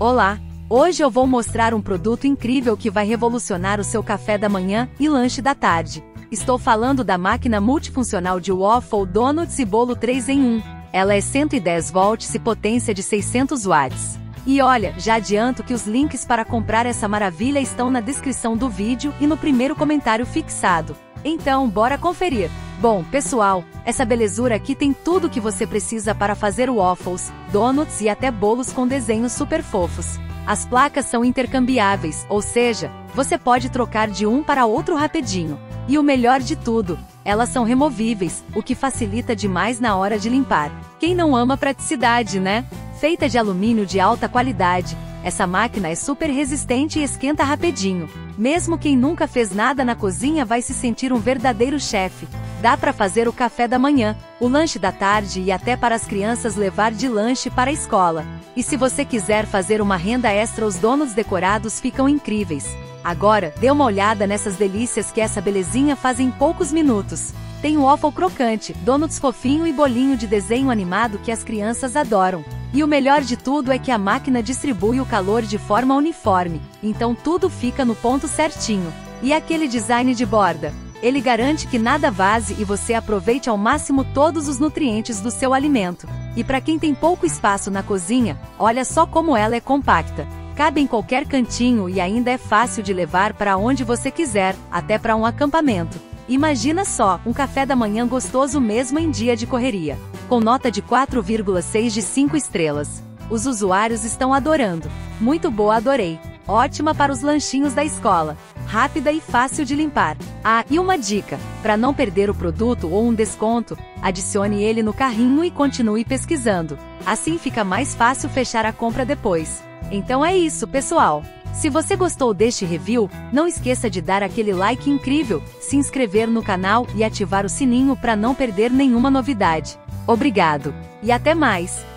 Olá! Hoje eu vou mostrar um produto incrível que vai revolucionar o seu café da manhã e lanche da tarde. Estou falando da máquina multifuncional de Waffle, Donuts e Bolo 3 em 1. Ela é 110 volts e potência de 600 watts. E olha, já adianto que os links para comprar essa maravilha estão na descrição do vídeo e no primeiro comentário fixado. Então, bora conferir! Bom, pessoal, essa belezura aqui tem tudo o que você precisa para fazer waffles, donuts e até bolos com desenhos super fofos. As placas são intercambiáveis, ou seja, você pode trocar de um para outro rapidinho. E o melhor de tudo, elas são removíveis, o que facilita demais na hora de limpar. Quem não ama praticidade, né? Feita de alumínio de alta qualidade, essa máquina é super resistente e esquenta rapidinho. Mesmo quem nunca fez nada na cozinha vai se sentir um verdadeiro chefe. Dá para fazer o café da manhã, o lanche da tarde e até para as crianças levar de lanche para a escola. E se você quiser fazer uma renda extra, os donuts decorados ficam incríveis. Agora, dê uma olhada nessas delícias que essa belezinha faz em poucos minutos. Tem waffle crocante, donuts fofinho e bolinho de desenho animado que as crianças adoram. E o melhor de tudo é que a máquina distribui o calor de forma uniforme, então tudo fica no ponto certinho. E aquele design de borda? Ele garante que nada vaze e você aproveite ao máximo todos os nutrientes do seu alimento. E para quem tem pouco espaço na cozinha, olha só como ela é compacta. Cabe em qualquer cantinho e ainda é fácil de levar para onde você quiser, até para um acampamento. Imagina só, um café da manhã gostoso mesmo em dia de correria. Com nota de 4,6 de 5 estrelas. Os usuários estão adorando. Muito boa, adorei. Ótima para os lanchinhos da escola. Rápida e fácil de limpar. Ah, e uma dica. Para não perder o produto ou um desconto, adicione ele no carrinho e continue pesquisando. Assim fica mais fácil fechar a compra depois. Então é isso, pessoal. Se você gostou deste review, não esqueça de dar aquele like incrível, se inscrever no canal e ativar o sininho para não perder nenhuma novidade. Obrigado! E até mais!